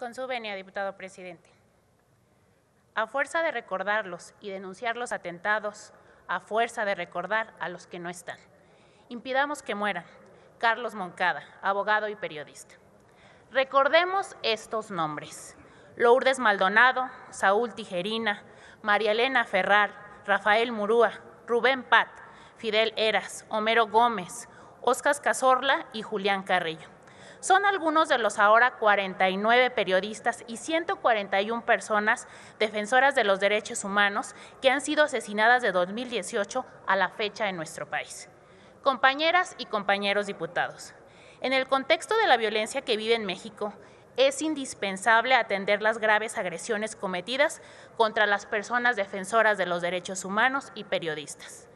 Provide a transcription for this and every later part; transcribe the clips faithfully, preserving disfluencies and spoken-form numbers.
Con su venia, diputado presidente. A fuerza de recordarlos y denunciar los atentados, a fuerza de recordar a los que no están, impidamos que mueran. Carlos Moncada, abogado y periodista. Recordemos estos nombres: Lourdes Maldonado, Saúl Tijerina, María Elena Ferrar, Rafael Murúa, Rubén Pat, Fidel Eras, Homero Gómez, Oscar Cazorla y Julián Carrillo. Son algunos de los ahora cuarenta y nueve periodistas y ciento cuarenta y una personas defensoras de los derechos humanos que han sido asesinadas de dos mil dieciocho a la fecha en nuestro país. Compañeras y compañeros diputados, en el contexto de la violencia que vive en México, es indispensable atender las graves agresiones cometidas contra las personas defensoras de los derechos humanos y periodistas,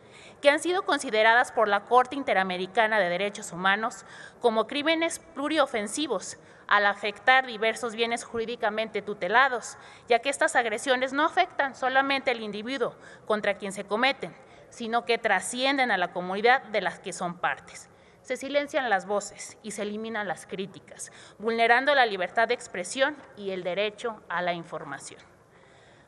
que han sido consideradas por la Corte Interamericana de Derechos Humanos como crímenes pluriofensivos al afectar diversos bienes jurídicamente tutelados, ya que estas agresiones no afectan solamente al individuo contra quien se cometen, sino que trascienden a la comunidad de las que son partes. Se silencian las voces y se eliminan las críticas, vulnerando la libertad de expresión y el derecho a la información.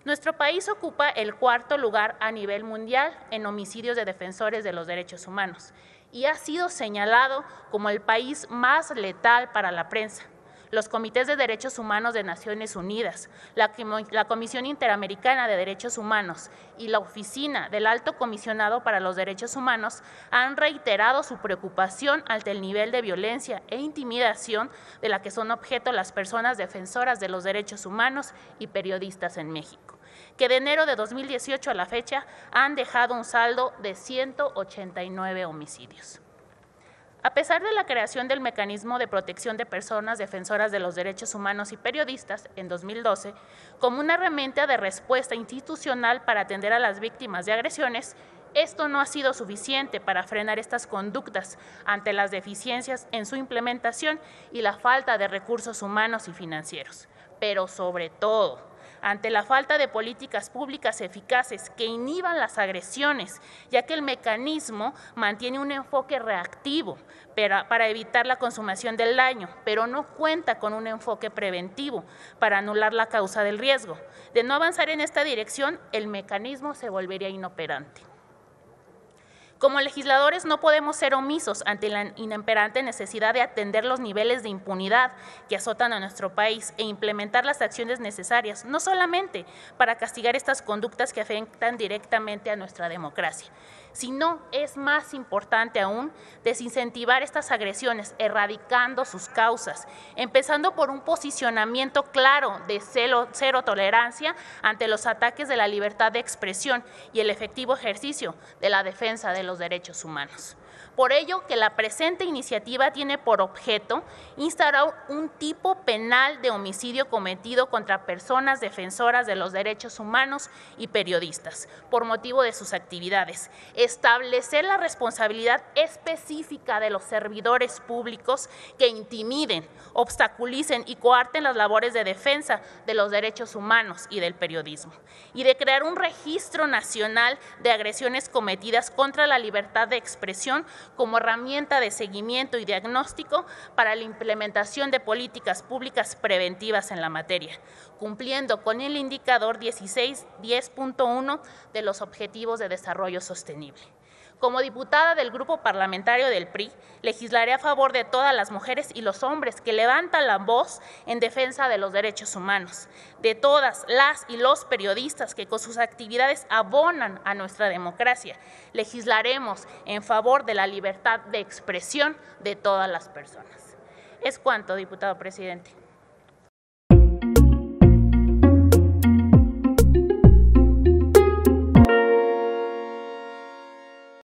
Nuestro país ocupa el cuarto lugar a nivel mundial en homicidios de defensores de los derechos humanos y ha sido señalado como el país más letal para la prensa. Los Comités de Derechos Humanos de Naciones Unidas, la Comisión Interamericana de Derechos Humanos y la Oficina del Alto Comisionado para los Derechos Humanos han reiterado su preocupación ante el nivel de violencia e intimidación de la que son objeto las personas defensoras de los derechos humanos y periodistas en México, que de enero de dos mil dieciocho a la fecha han dejado un saldo de ciento ochenta y nueve homicidios. A pesar de la creación del Mecanismo de Protección de Personas Defensoras de los Derechos Humanos y Periodistas en dos mil doce, como una herramienta de respuesta institucional para atender a las víctimas de agresiones, esto no ha sido suficiente para frenar estas conductas ante las deficiencias en su implementación y la falta de recursos humanos y financieros, pero sobre todo ante la falta de políticas públicas eficaces que inhiban las agresiones, ya que el mecanismo mantiene un enfoque reactivo para evitar la consumación del daño, pero no cuenta con un enfoque preventivo para anular la causa del riesgo. De no avanzar en esta dirección, el mecanismo se volvería inoperante. Como legisladores no podemos ser omisos ante la imperante necesidad de atender los niveles de impunidad que azotan a nuestro país e implementar las acciones necesarias, no solamente para castigar estas conductas que afectan directamente a nuestra democracia, sino, es más importante aún, desincentivar estas agresiones, erradicando sus causas, empezando por un posicionamiento claro de cero, cero tolerancia ante los ataques de la libertad de expresión y el efectivo ejercicio de la defensa de los derechos humanos. Por ello, que la presente iniciativa tiene por objeto instaurar un tipo penal de homicidio cometido contra personas defensoras de los derechos humanos y periodistas por motivo de sus actividades, establecer la responsabilidad específica de los servidores públicos que intimiden, obstaculicen y coarten las labores de defensa de los derechos humanos y del periodismo, y de crear un registro nacional de agresiones cometidas contra la libertad de expresión como herramienta de seguimiento y diagnóstico para la implementación de políticas públicas preventivas en la materia, cumpliendo con el indicador dieciséis punto diez punto uno de los Objetivos de Desarrollo Sostenible. Como diputada del Grupo Parlamentario del P R I, legislaré a favor de todas las mujeres y los hombres que levantan la voz en defensa de los derechos humanos, de todas las y los periodistas que con sus actividades abonan a nuestra democracia. Legislaremos en favor de la libertad de expresión de todas las personas. Es cuanto, diputado presidente.